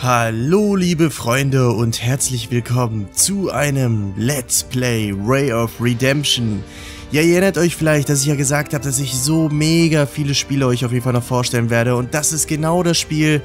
Hallo liebe Freunde und herzlich willkommen zu einem Let's Play Way of Redemption. Ja, ihr erinnert euch vielleicht, dass ich ja gesagt habe, dass ich so mega viele Spiele euch auf jeden Fall noch vorstellen werde. Und das ist genau das Spiel,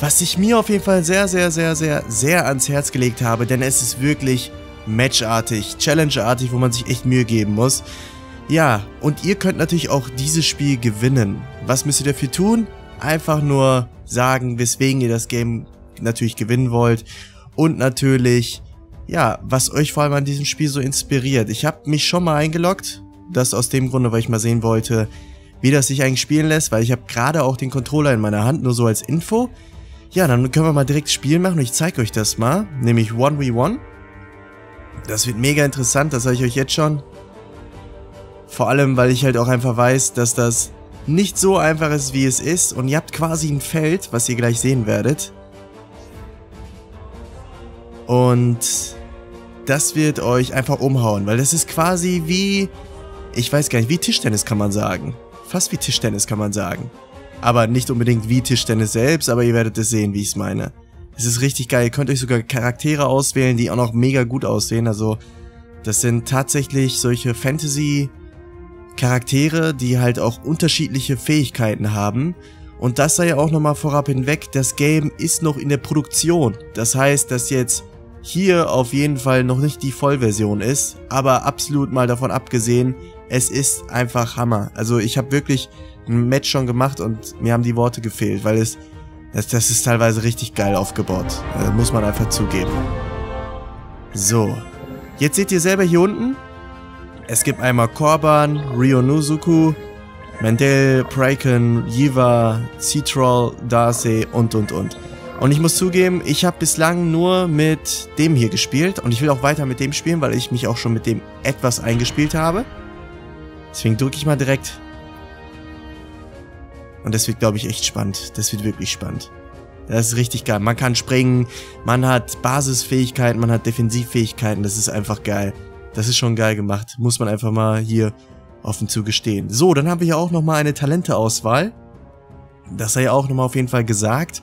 was ich mir auf jeden Fall sehr ans Herz gelegt habe. Denn es ist wirklich matchartig, challengeartig, wo man sich echt Mühe geben muss. Ja, und ihr könnt natürlich auch dieses Spiel gewinnen. Was müsst ihr dafür tun? Einfach nur sagen, weswegen ihr das Game natürlich gewinnen wollt und natürlich, ja, was euch vor allem an diesem Spiel so inspiriert. Ich habe mich schon mal eingeloggt, das aus dem Grunde, weil ich mal sehen wollte, wie das sich eigentlich spielen lässt, weil ich habe gerade auch den Controller in meiner Hand, nur so als Info. Ja, dann können wir mal direkt Spiel machen und ich zeige euch das mal, nämlich 1v1. Das wird mega interessant, das sage ich euch jetzt schon. Vor allem, weil ich halt auch einfach weiß, dass das nicht so einfach ist, wie es ist und ihr habt quasi ein Feld, was ihr gleich sehen werdet. Und das wird euch einfach umhauen, weil das ist quasi wie, ich weiß gar nicht, wie Tischtennis kann man sagen. Fast wie Tischtennis kann man sagen. Aber nicht unbedingt wie Tischtennis selbst, aber ihr werdet es sehen, wie ich es meine. Es ist richtig geil, ihr könnt euch sogar Charaktere auswählen, die auch noch mega gut aussehen. Also das sind tatsächlich solche Fantasy-Charaktere, die halt auch unterschiedliche Fähigkeiten haben. Und das sei ja auch nochmal vorab hinweg, das Game ist noch in der Produktion. Das heißt, dass jetzt hier auf jeden Fall noch nicht die Vollversion ist, aber absolut mal davon abgesehen, es ist einfach Hammer. Also ich habe wirklich ein Match schon gemacht und mir haben die Worte gefehlt, weil das ist teilweise richtig geil aufgebaut. Das muss man einfach zugeben. So, jetzt seht ihr selber hier unten, es gibt einmal Korban, Ryo Nozuku, Mandel, Praiken, Jiva, Citroll, Darcy und. Und ich muss zugeben, ich habe bislang nur mit dem hier gespielt und ich will auch weiter mit dem spielen, weil ich mich auch schon mit dem etwas eingespielt habe. Deswegen drücke ich mal direkt. Und das wird, glaube ich, echt spannend. Das wird wirklich spannend. Das ist richtig geil. Man kann springen, man hat Basisfähigkeiten, man hat Defensivfähigkeiten. Das ist einfach geil. Das ist schon geil gemacht. Muss man einfach mal hier offen zu gestehen. So, dann haben wir hier auch nochmal eine Talenteauswahl. Das sei ja auch nochmal auf jeden Fall gesagt.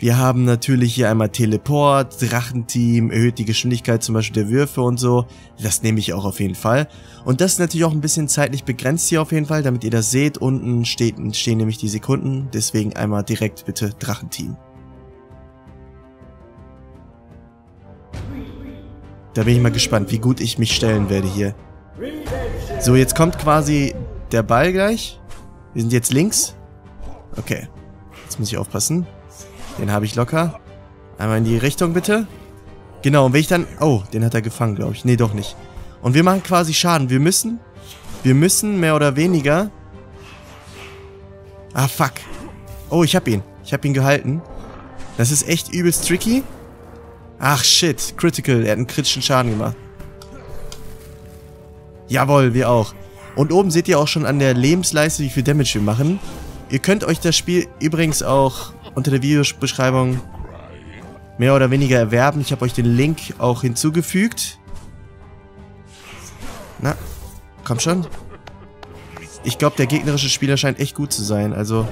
Wir haben natürlich hier einmal Teleport, Drachenteam, erhöht die Geschwindigkeit zum Beispiel der Würfe und so. Das nehme ich auch auf jeden Fall. Und das ist natürlich auch ein bisschen zeitlich begrenzt hier auf jeden Fall, damit ihr das seht. Unten stehen nämlich die Sekunden, deswegen einmal direkt bitte Drachenteam. Da bin ich mal gespannt, wie gut ich mich stellen werde hier. So, jetzt kommt quasi der Ball gleich. Wir sind jetzt links. Okay, jetzt muss ich aufpassen. Den habe ich locker. Einmal in die Richtung bitte. Genau, und wenn ich dann... Oh, den hat er gefangen, glaube ich. Nee, doch nicht. Und wir machen quasi Schaden. Wir müssen mehr oder weniger... Ah, fuck. Oh, ich habe ihn. Ich habe ihn gehalten. Das ist echt übelst tricky. Ach, shit. Critical. Er hat einen kritischen Schaden gemacht. Jawohl, wir auch. Und oben seht ihr auch schon an der Lebensleiste, wie viel Damage wir machen. Ihr könnt euch das Spiel übrigens auch unter der Videobeschreibung mehr oder weniger erwerben. Ich habe euch den Link auch hinzugefügt. Na, komm schon. Ich glaube, der gegnerische Spieler scheint echt gut zu sein. Also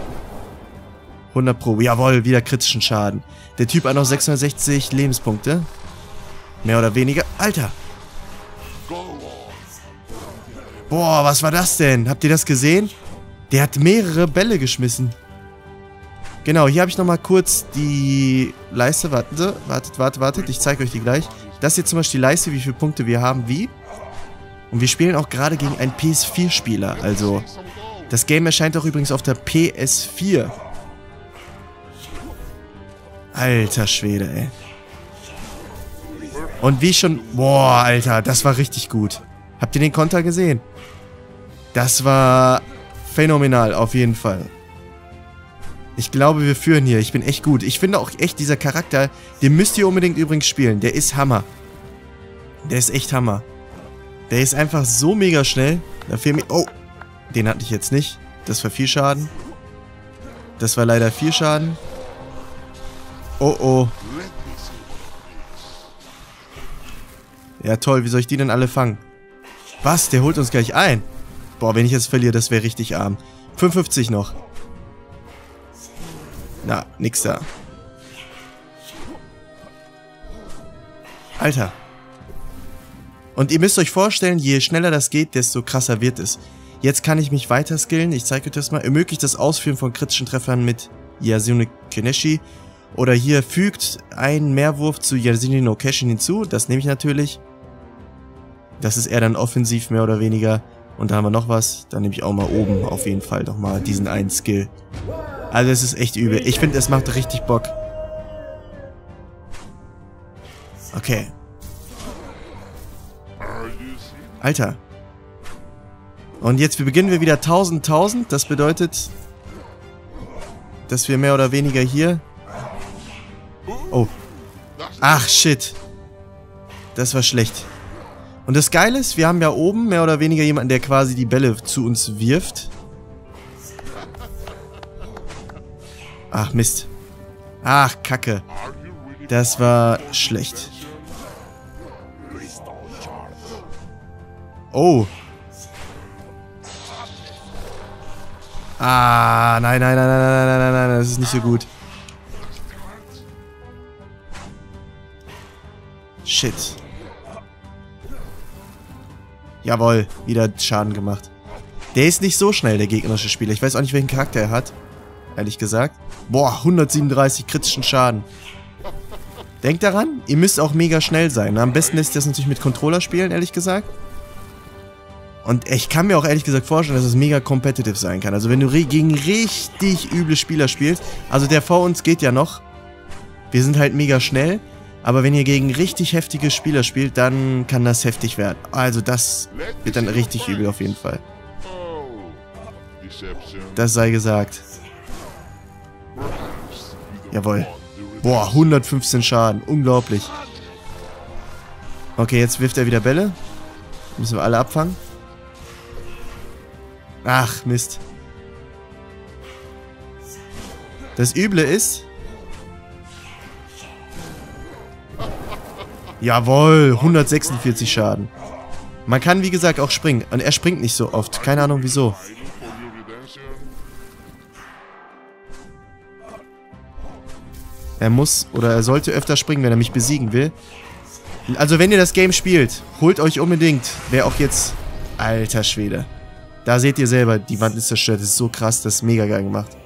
100 Pro. Jawohl, wieder kritischen Schaden. Der Typ hat noch 660 Lebenspunkte. Mehr oder weniger. Alter! Boah, was war das denn? Habt ihr das gesehen? Der hat mehrere Bälle geschmissen. Genau, hier habe ich nochmal kurz die Leiste. Wartet. Ich zeige euch die gleich. Das ist jetzt zum Beispiel die Leiste, wie viele Punkte wir haben, wie. Und wir spielen auch gerade gegen einen PS4-Spieler. Also, das Game erscheint auch übrigens auf der PS4. Alter Schwede, ey. Und wie schon... Boah, Alter, das war richtig gut. Habt ihr den Konter gesehen? Das war phänomenal, auf jeden Fall. Ich glaube, wir führen hier. Ich bin echt gut. Ich finde auch echt, dieser Charakter, den müsst ihr unbedingt übrigens spielen. Der ist Hammer. Der ist echt Hammer. Der ist einfach so mega schnell. Da fehlt mir... Oh, den hatte ich jetzt nicht. Das war viel Schaden. Das war leider viel Schaden. Oh, oh. Ja, toll. Wie soll ich die denn alle fangen? Was? Der holt uns gleich ein. Boah, wenn ich jetzt verliere, das wäre richtig arm. 55 noch. Na, nix da. Alter. Und ihr müsst euch vorstellen, je schneller das geht, desto krasser wird es. Jetzt kann ich mich weiter skillen. Ich zeige euch das mal. Ermöglicht das Ausführen von kritischen Treffern mit Yasuno Kineshi. Oder hier fügt einen Mehrwurf zu Yasuno Kesh hinzu. Das nehme ich natürlich. Das ist eher dann offensiv mehr oder weniger. Und da haben wir noch was. Dann nehme ich auch mal oben auf jeden Fall nochmal diesen einen Skill. Also es ist echt übel. Ich finde, es macht richtig Bock. Okay. Alter. Und jetzt beginnen wir wieder 1000. Das bedeutet, dass wir mehr oder weniger hier... Oh. Ach, shit. Das war schlecht. Und das Geile ist, wir haben ja oben mehr oder weniger jemanden, der quasi die Bälle zu uns wirft. Ach, Mist. Ach, Kacke. Das war schlecht. Oh. Ah, nein, das ist nicht so gut. Shit. Jawohl, wieder Schaden gemacht. Der ist nicht so schnell, der gegnerische Spieler. Ich weiß auch nicht, welchen Charakter er hat, ehrlich gesagt. Boah, 137 kritischen Schaden. Denkt daran, ihr müsst auch mega schnell sein. Am besten lässt ihr das natürlich mit Controller spielen, ehrlich gesagt. Und ich kann mir auch ehrlich gesagt vorstellen, dass es mega competitive sein kann. Also wenn du gegen richtig üble Spieler spielst, also der vor uns geht ja noch. Wir sind halt mega schnell, aber wenn ihr gegen richtig heftige Spieler spielt, dann kann das heftig werden. Also das wird dann richtig übel auf jeden Fall. Das sei gesagt. Jawohl. Boah, 115 Schaden. Unglaublich. Okay, jetzt wirft er wieder Bälle. Müssen wir alle abfangen. Ach, Mist. Das Üble ist... Jawohl, 146 Schaden. Man kann, wie gesagt, auch springen. Und er springt nicht so oft. Keine Ahnung, wieso. Er muss oder er sollte öfter springen, wenn er mich besiegen will. Also, wenn ihr das Game spielt, holt euch unbedingt, wer auch jetzt... Alter Schwede. Da seht ihr selber, die Wand ist zerstört. Das ist so krass, das ist mega geil gemacht.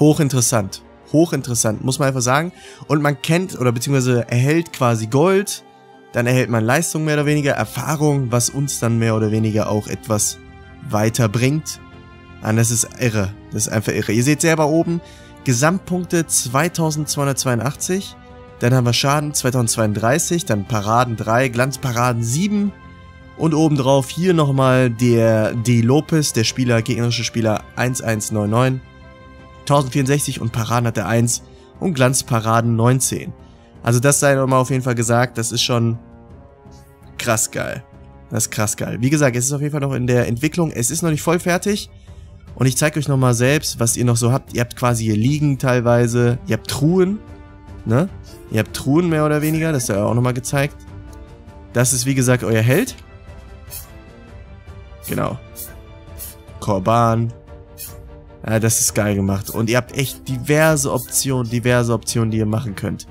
Hochinteressant. Hochinteressant, muss man einfach sagen. Und man kennt, oder beziehungsweise erhält quasi Gold. Dann erhält man Leistung mehr oder weniger, Erfahrung, was uns dann mehr oder weniger auch etwas weiterbringt. Und das ist irre. Das ist einfach irre. Ihr seht selber oben, Gesamtpunkte 2282. Dann haben wir Schaden 2032, dann Paraden 3, Glanzparaden 7. Und obendrauf hier nochmal der D. Lopez, der Spieler, gegnerische Spieler 1199, 1064 und Paraden hat er 1 und Glanzparaden 19. Also das sei nochmal auf jeden Fall gesagt, das ist schon krass geil. Das ist krass geil. Wie gesagt, es ist auf jeden Fall noch in der Entwicklung, es ist noch nicht voll fertig. Und ich zeige euch nochmal selbst, was ihr noch so habt. Ihr habt quasi hier Liegen teilweise, ihr habt Truhen, ne? Ihr habt Truhen mehr oder weniger, das ist ja auch nochmal gezeigt. Das ist wie gesagt euer Held. Genau. Korban. Ja, das ist geil gemacht. Und ihr habt echt diverse Optionen, die ihr machen könnt.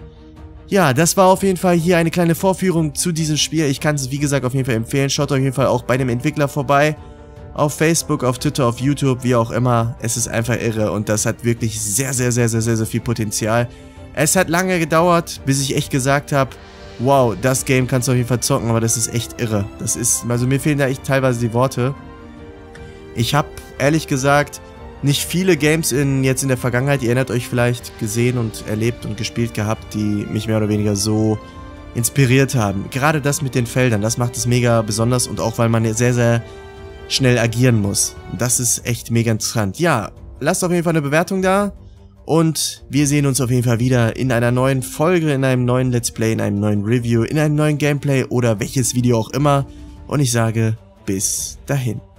Ja, das war auf jeden Fall hier eine kleine Vorführung zu diesem Spiel. Ich kann es, wie gesagt, auf jeden Fall empfehlen. Schaut auf jeden Fall auch bei dem Entwickler vorbei. Auf Facebook, auf Twitter, auf YouTube, wie auch immer. Es ist einfach irre und das hat wirklich sehr viel Potenzial. Es hat lange gedauert, bis ich echt gesagt habe, wow, das Game kannst du auf jeden Fall zocken, aber das ist echt irre. Das ist, also mir fehlen da echt teilweise die Worte. Ich habe, ehrlich gesagt, nicht viele Games jetzt in der Vergangenheit, ihr erinnert euch vielleicht, gesehen und erlebt und gespielt gehabt, die mich mehr oder weniger so inspiriert haben. Gerade das mit den Feldern, das macht es mega besonders und auch, weil man sehr schnell agieren muss. Das ist echt mega interessant. Ja, lasst auf jeden Fall eine Bewertung da. Und wir sehen uns auf jeden Fall wieder in einer neuen Folge, in einem neuen Let's Play, in einem neuen Review, in einem neuen Gameplay oder welches Video auch immer. Und ich sage, bis dahin.